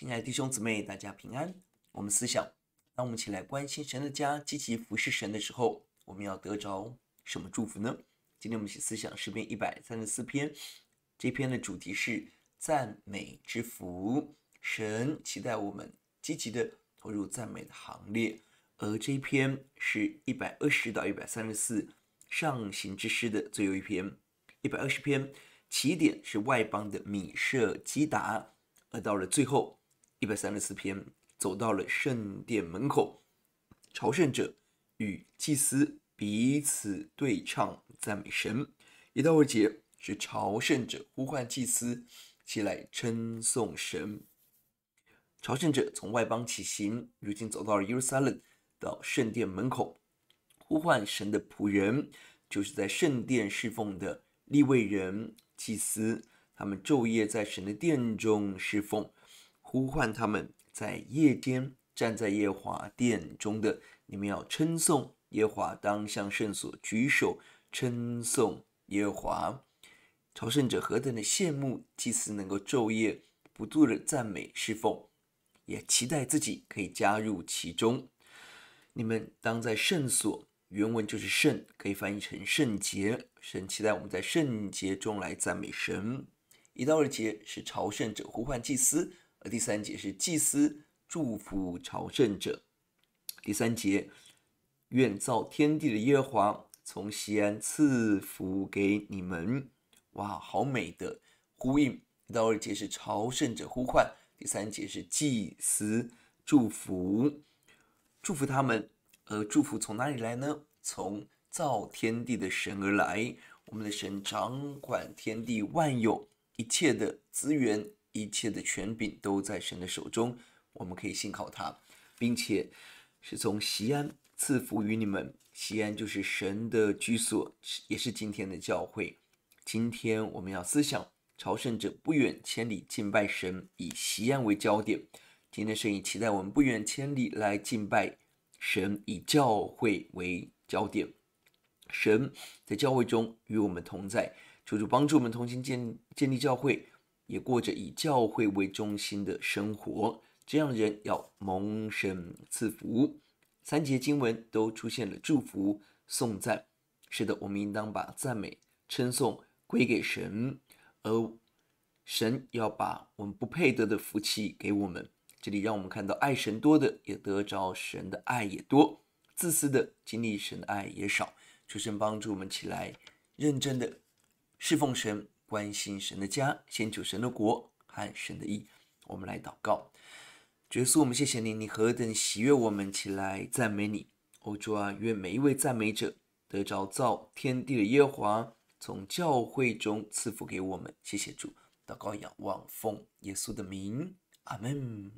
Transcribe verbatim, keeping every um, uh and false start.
亲爱的弟兄姊妹，大家平安。我们思想，当我们一起来关心神的家，积极服侍神的时候，我们要得着什么祝福呢？今天我们一起思想诗篇一百三十四篇，这篇的主题是赞美之福。神期待我们积极的投入赞美的行列，而这一篇是一百二十到一百三十四上行之诗的最后一篇。一百二十篇起点是外邦的米设基达，而到了最后一百三十四篇走到了圣殿门口，朝圣者与祭司彼此对唱赞美神。一到二节是朝圣者呼唤祭司起来称颂神。朝圣者从外邦起行，如今走到了耶路撒冷，到圣殿门口呼唤神的仆人，就是在圣殿侍奉的利未人祭司，他们昼夜在神的殿中侍奉，呼唤他们在夜间站在耶和华殿中的，你们要称颂耶和华，当向圣所举手称颂耶和华。朝圣者何等的羡慕祭司能够昼夜不住的赞美侍奉，也期待自己可以加入其中。你们当在圣所，原文就是圣，可以翻译成圣洁。神期待我们在圣洁中来赞美神。一到二节是朝圣者呼唤祭司，而第三节是祭司祝福朝圣者。第三节，愿造天地的耶和华从西安赐福给你们。哇，好美的呼应！一到二节是朝圣者呼唤，第三节是祭司祝福，祝福他们。而祝福从哪里来呢？从造天地的神而来。我们的神掌管天地万有，一切的资源，一切的权柄都在神的手中，我们可以信靠他，并且是从西安赐福于你们。西安就是神的居所，也是今天的教会。今天我们要思想朝圣者不远千里敬拜神，以西安为焦点。今天神也期待我们不远千里来敬拜神，以教会为焦点。神在教会中与我们同在，求主帮助我们同心 建, 建立教会，也过着以教会为中心的生活。这样的人要蒙神赐福。三节经文都出现了祝福颂赞，是的，我们应当把赞美称颂归给神，而神要把我们不配得的福气给我们。这里让我们看到，爱神多的也得着神的爱也多，自私的经历神的爱也少。求神帮助我们起来认真的侍奉神，关心神的家，先求神的国和神的义。我们来祷告。主耶稣，我们谢谢你，你何等喜悦我们起来赞美你。哦主啊，愿每一位赞美者得着造天地的耶和华从教会中赐福给我们。谢谢主，祷告仰望奉耶稣的名，阿们。